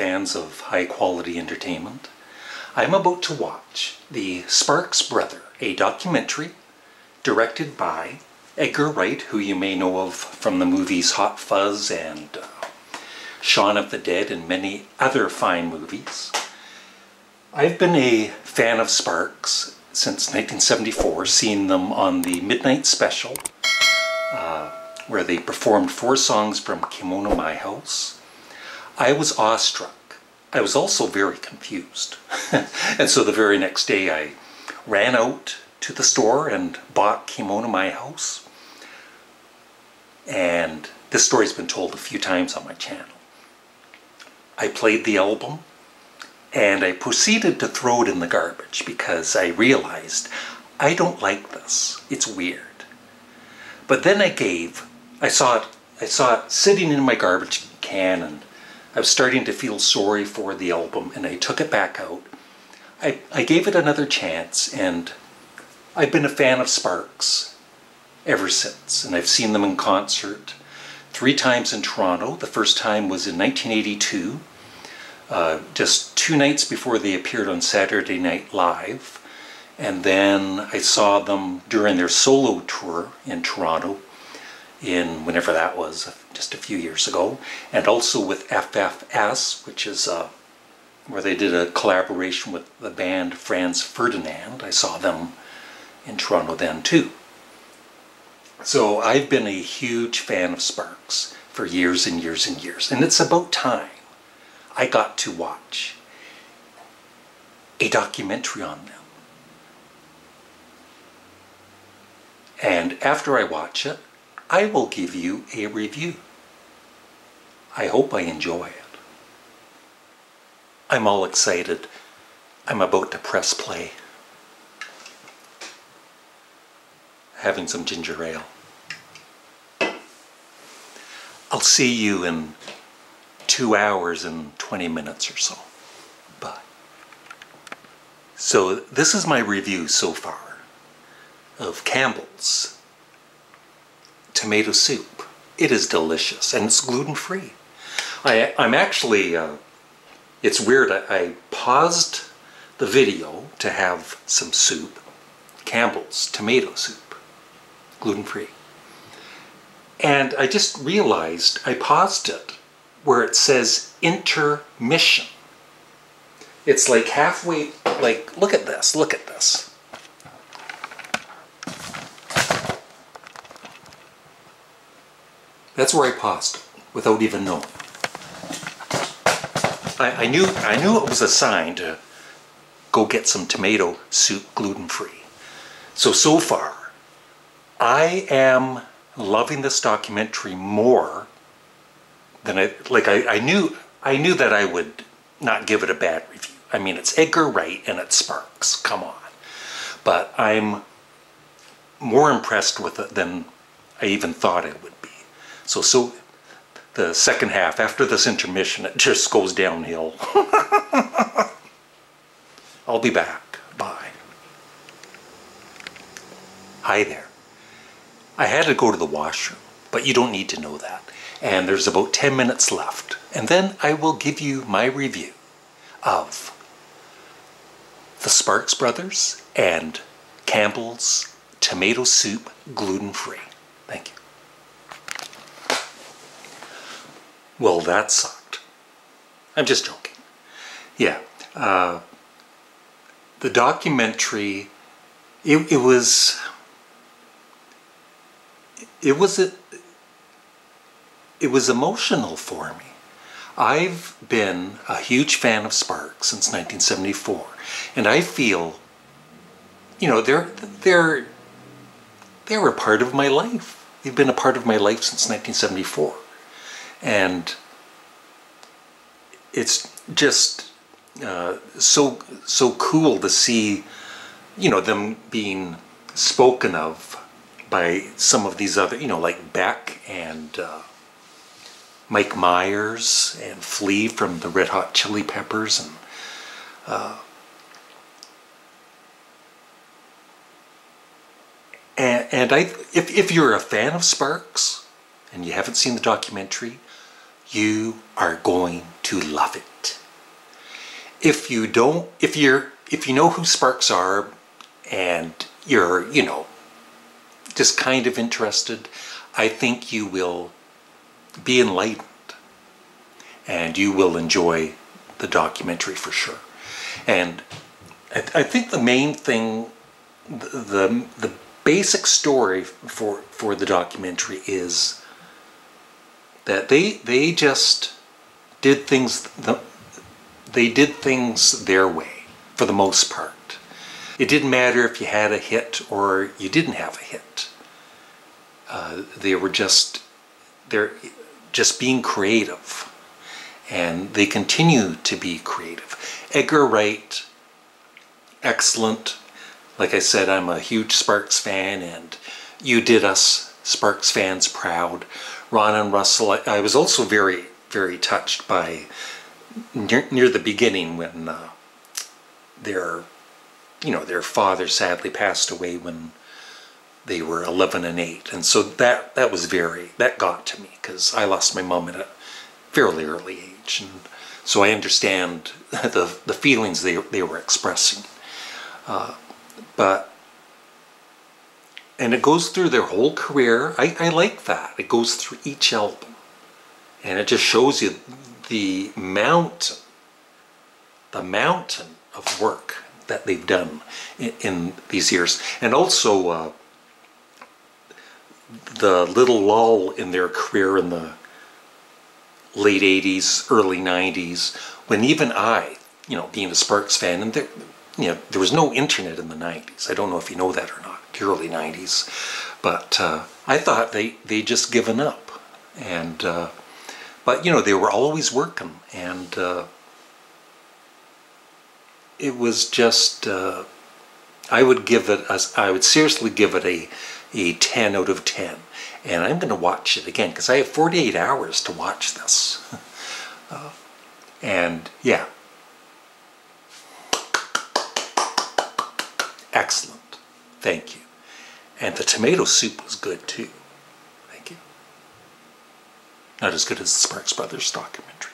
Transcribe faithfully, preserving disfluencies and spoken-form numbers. fans of high-quality entertainment, I am about to watch The Sparks Brothers, a documentary directed by Edgar Wright, who you may know of from the movies Hot Fuzz and uh, Shaun of the Dead and many other fine movies. I've been a fan of Sparks since nineteen seventy-four, seen them on the Midnight Special, uh, where they performed four songs from Kimono My House. I was awestruck. I was also very confused. And so the very next day I ran out to the store and bought Kimono My House. And this story's been told a few times on my channel. I played the album and I proceeded to throw it in the garbage because I realized I don't like this. It's weird. But then I gave, I saw it, I saw it sitting in my garbage can, and I was starting to feel sorry for the album, and I took it back out. I, I gave it another chance, and I've been a fan of Sparks ever since, and I've seen them in concert three times in Toronto. The first time was in nineteen eighty-two, uh, just two nights before they appeared on Saturday Night Live. And then I saw them during their solo tour in Toronto in whenever that was, just a few years ago. And also with F F S, which is uh, where they did a collaboration with the band Franz Ferdinand. I saw them in Toronto then too. So I've been a huge fan of Sparks for years and years and years, and it's about time I got to watch a documentary on them. And after I watch it, I will give you a review. I hope I enjoy it. I'm all excited. I'm about to press play. Having some ginger ale. I'll see you in two hours and twenty minutes or so. Bye. So this is my review so far of Campbell's tomato soup. It is delicious, and it's gluten-free. I, I'm actually, uh, it's weird, I, I paused the video to have some soup. Campbell's tomato soup. Gluten-free. And I just realized I paused it where it says intermission. It's like halfway, like, look at this, look at this. That's where I paused it, without even knowing. I, I knew I knew it was a sign to go get some tomato soup gluten-free. So, so far, I am loving this documentary more than I, like I, I knew, I knew that I would not give it a bad review. I mean, it's Edgar Wright and it's Sparks, come on. But I'm more impressed with it than I even thought I would be. So, so the second half, after this intermission, it just goes downhill. I'll be back, bye. Hi there. I had to go to the washroom, but you don't need to know that. And there's about ten minutes left. And then I will give you my review of The Sparks Brothers and Campbell's tomato soup gluten-free. Thank you. Well, that sucked. I'm just joking. Yeah. Uh, the documentary, it, it was... It was a, it was emotional for me. I've been a huge fan of Sparks since nineteen seventy-four, and I feel, you know, they're they're they're a part of my life. They've been a part of my life since nineteen seventy-four, and it's just uh, so so cool to see, you know, them being spoken of by some of these other, you know, like Beck and uh, Mike Myers and Flea from the Red Hot Chili Peppers, and uh, and, and I, if if you're a fan of Sparks and you haven't seen the documentary, you are going to love it. If you don't, if you're, if you know who Sparks are and you're, you know, just kind of interested, I think you will be enlightened and you will enjoy the documentary for sure. And I, th I think the main thing, the, the, the basic story for, for the documentary is that they, they just did things, the, they did things their way for the most part. It didn't matter if you had a hit or you didn't have a hit. Uh, they were just, they're just being creative, and they continue to be creative. Edgar Wright, excellent. Like I said, I'm a huge Sparks fan, and you did us Sparks fans proud. Ron and Russell, I, I was also very, very touched by near, near the beginning when uh, their, you know, their father sadly passed away when they were eleven and eight, and so that that was very, that got to me, because I lost my mom at a fairly early age, and so I understand the the feelings they they were expressing. Uh, but and it goes through their whole career. I, I like that. It goes through each album, and it just shows you the mountain, the mountain of work that they've done in, in these years, and also. Uh, the little lull in their career in the late eighties, early nineties, when even I, you know, being a Sparks fan, and there, you know, there was no internet in the nineties. I don't know if you know that or not, the early nineties, but uh, I thought they, they just given up. And, uh, but, you know, they were always working, and uh, it was just, uh, I would give it, a, I would seriously give it a, a ten out of ten, and I'm going to watch it again because I have forty-eight hours to watch this. uh, and yeah, excellent, thank you. And the tomato soup was good too, thank you. Not as good as the Sparks Brothers documentary.